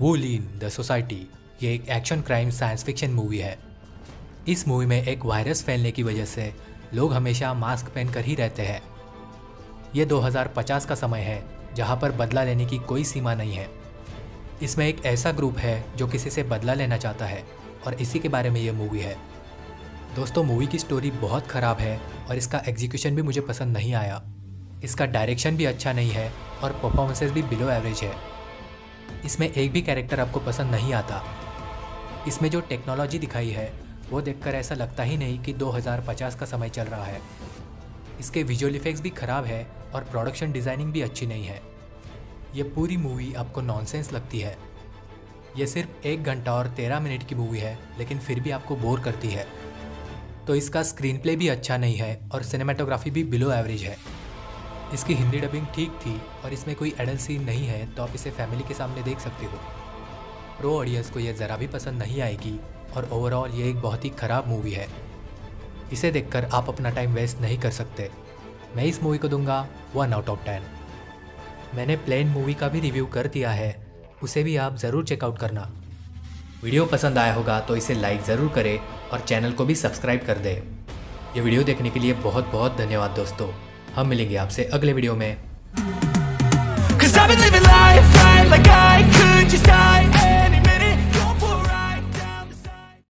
Wu Lin the society, ये एक action crime science fiction movie है। इस मूवी में एक वायरस फैलने की वजह से लोग हमेशा मास्क पहनकर ही रहते हैं। ये 2050 का समय है जहाँ पर बदला लेने की कोई सीमा नहीं है। इसमें एक ऐसा ग्रुप है जो किसी से बदला लेना चाहता है और इसी के बारे में ये मूवी है। दोस्तों, मूवी की स्टोरी बहुत ख़राब है और इसका एग्जीक्यूशन भी मुझे पसंद नहीं आया। इसका डायरेक्शन भी अच्छा नहीं है और परफॉर्मेंसेस भी बिलो एवरेज है। इसमें एक भी कैरेक्टर आपको पसंद नहीं आता। इसमें जो टेक्नोलॉजी दिखाई है वो देखकर ऐसा लगता ही नहीं कि 2050 का समय चल रहा है। इसके विजुअल इफेक्ट्स भी ख़राब है और प्रोडक्शन डिज़ाइनिंग भी अच्छी नहीं है। ये पूरी मूवी आपको नॉनसेंस लगती है। ये सिर्फ 1 घंटा और 13 मिनट की मूवी है, लेकिन फिर भी आपको बोर करती है। तो इसका स्क्रीन प्ले भी अच्छा नहीं है और सिनेमाटोग्राफी भी बिलो एवरेज है। इसकी हिंदी डबिंग ठीक थी और इसमें कोई एडल्ट सीन नहीं है, तो आप इसे फैमिली के सामने देख सकते हो। प्रो ऑडियंस को यह ज़रा भी पसंद नहीं आएगी और ओवरऑल ये एक बहुत ही ख़राब मूवी है। इसे देखकर आप अपना टाइम वेस्ट नहीं कर सकते। मैं इस मूवी को दूंगा 1/10। मैंने प्लेन मूवी का भी रिव्यू कर दिया है, उसे भी आप ज़रूर चेकआउट करना। वीडियो पसंद आया होगा तो इसे लाइक ज़रूर करें और चैनल को भी सब्सक्राइब कर दें। ये वीडियो देखने के लिए बहुत बहुत धन्यवाद दोस्तों। हम मिलेंगे आपसे अगले वीडियो में।